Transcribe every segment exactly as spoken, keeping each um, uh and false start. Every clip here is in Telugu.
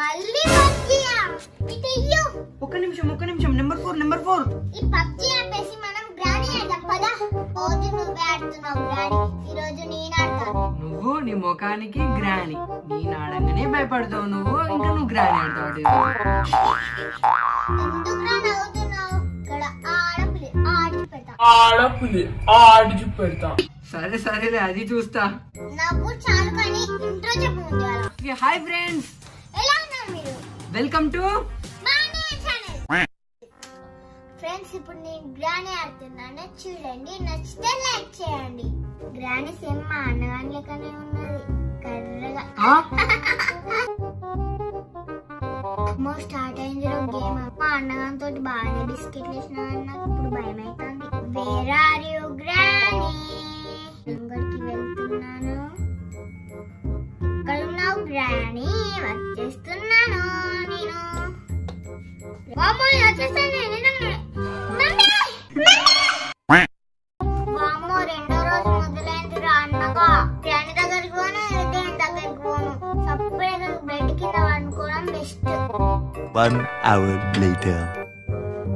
మళ్ళీ పబ్జీ ఇటయ్యో ఒక నిమిషం ఒక నిమిషం నంబర్ चार నంబర్ चार ఈ పబ్జీ ఆపేసి మనం గ్రానీ ఆడదాం పదా రోజు నువ్వే ఆడుతున్నావు గ్రానీ ఈ రోజు నేను ఆడతాను నువ్వు నీ ముఖానికి గ్రానీ నేను ఆడంగనే భయపడతావు నువ్వు ఇంకా నువ్వు గ్రానీ ఆడతావు ఎందుకు గ్రానీ అవుతున్నావు ఇక్కడ ఆడపిల్ల ఆడిపెడతా ఆడపిల్ల ఆడిపెడతా సరే సరేలే అది చూస్తా నాకు చాలు కానీ ఇంట్రో చెప్పు ముందు హాయ్ ఫ్రెండ్స్ ఎలా ఉన్నారు మీరు వెల్కమ్ టు మానే ఛానల్ ఫ్రెండ్స్ ఇప్పుడు నేను గ్రానీ ఆడుతున్నాను చూడండి నచ్చితే లైక్ చేయండి గ్రానీ సేమ్ మా అన్నగాని లెక్కనే ఉన్నది కర్రగా మో స్టార్ట్ అయింది రో గేమ్ మా అన్నగాని తోటి బాగానే బిస్కెట్లు వేసినా నాకు ఇప్పుడు భయం అవుతుంది where are you granny granny వచ్చేస్తున్నాను నేను వామోయ్ వచ్చేసాను నేను వామో రెండో రోజు మొదలైంది రా అన్నగా గ్రానీ దగ్గరికి పోను దేని దగ్గరికి పోను సప్పుడేగా బెడ్ కింద పడుకోవడం బెస్ట్ one hour later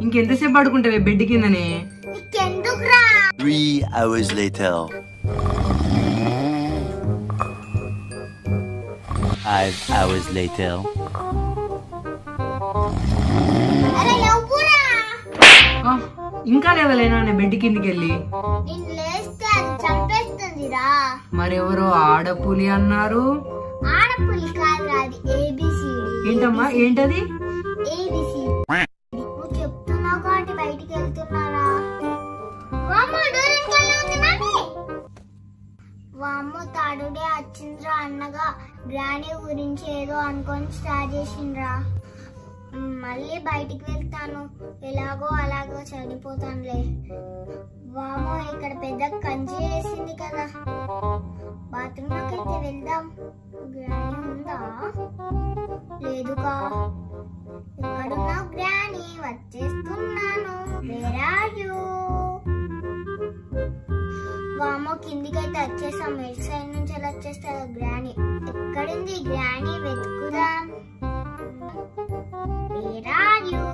ఇంకెంతసేపు పడుకుంటావే బెడ్ కిందనే నీకెందుకు రా three hours later five hours later अरे लवपुरा हां ఇంకా లేవలేనానే బెడ్ కిందకి వెళ్ళి నిన్ లేస్తే అది చంపేస్తుందిరా మరెవరో ఆడపులి అన్నారు ఆడపులి కాదురా అది ఏబిసిడి ఏంటమ్మా ఏంటది ఏబిసిడి నువ్వు చెప్తున్నావు కాబట్టి బయటికి వెళ్తున్నారా వామ్మ డోరెన్ కళ్ళే ఉంది నాని వామ్మ తాడుడే అచ్చింద్రా అన్నగా గ్రానీ గురించి ఏదో అనుకొని స్టార్ట్ చేసిండ్రా మళ్ళీ బయటికి వెళ్తాను ఎలాగో అలాగో చనిపోతానులే వామో ఇక్కడ పెద్ద కంజి వేసింది కదా బాత్రూంలోకి అయితే వెళ్దాం గ్రానీ ఉందా లేదుగా ఎక్కడున్నావు గ్రానీ వచ్చేస్తున్నాను వేర్ ఆర్ యు వామో కిందికైతే వచ్చేసాం ఎట్ సైడ్ నుంచి ఎలా వచ్చేస్తారో గ్రానీ ఎక్కడుంది గ్రానీ వెతుకుదాం వేర్ ఆర్ యు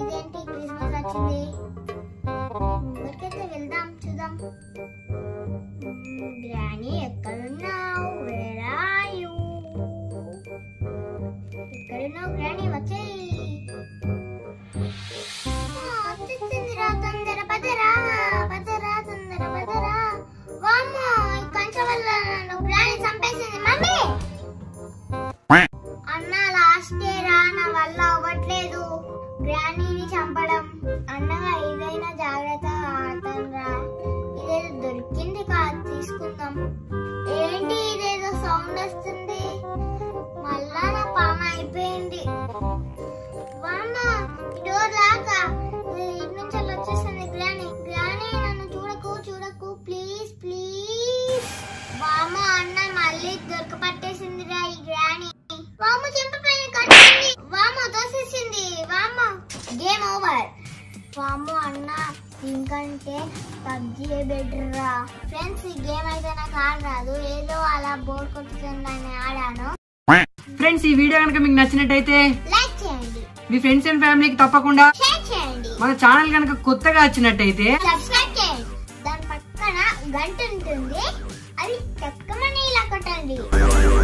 ఇదేంటి క్రిస్మస్ వచ్చింది ముందరికైతే వెళ్దాం చూద్దాం గ్రానీ ఎక్కడున్నావు వేర్ ఆర్ యు ఎక్కడున్నావు గ్రానీ వచ్చేయి తొందర పదరా పదరా తొందర పదరా వామ్మో ఈ కంచె వల్ల నన్ను గ్రానీ చంపేసింది మమ్మీ అన్న లాస్ట్ రా నా వల్ల అవ్వట్లేదు గ్రానీని చంపడం అన్నగా ఏదైనా జాగ్రత్తగా ఆడతాను రా ఇదేదో దొరికింది కాదు తీసుకుందాం ఏంటి ఇదేదో సౌండ్ వస్తుంది మళ్ళా నా పాము అయిపోయింది వామ్మో ఈ డోర్ లాగా దొరకపట్టేసిందిరా ఈ గ్రానీ వామ చెంపపైన కట్టింది వామ దోసేసింది వామ గేమ్ ఓవర్ వామ అన్న ఇంకంటే పబ్జీ బెటర్ రా ఫ్రెండ్స్ ఈ గేమ్ అయితే నాకు ఆడరాదు ఏదో అలా బోర్ కొట్టుతుందని ఆడాను ఫ్రెండ్స్ ఈ వీడియో గనుక మీకు నచ్చినట్టయితే లైక్ చేయండి మీ ఫ్రెండ్స్ అండ్ ఫ్యామిలీకి తప్పకుండా షేర్ చేయండి మన ఛానల్ గనుక కొత్తగా వచ్చినట్టయితే సబ్స్క్రైబ్ చేయండి దాని పక్కన గంట ఉంటుంది అది చక్కమని ఇలా కొట్టండి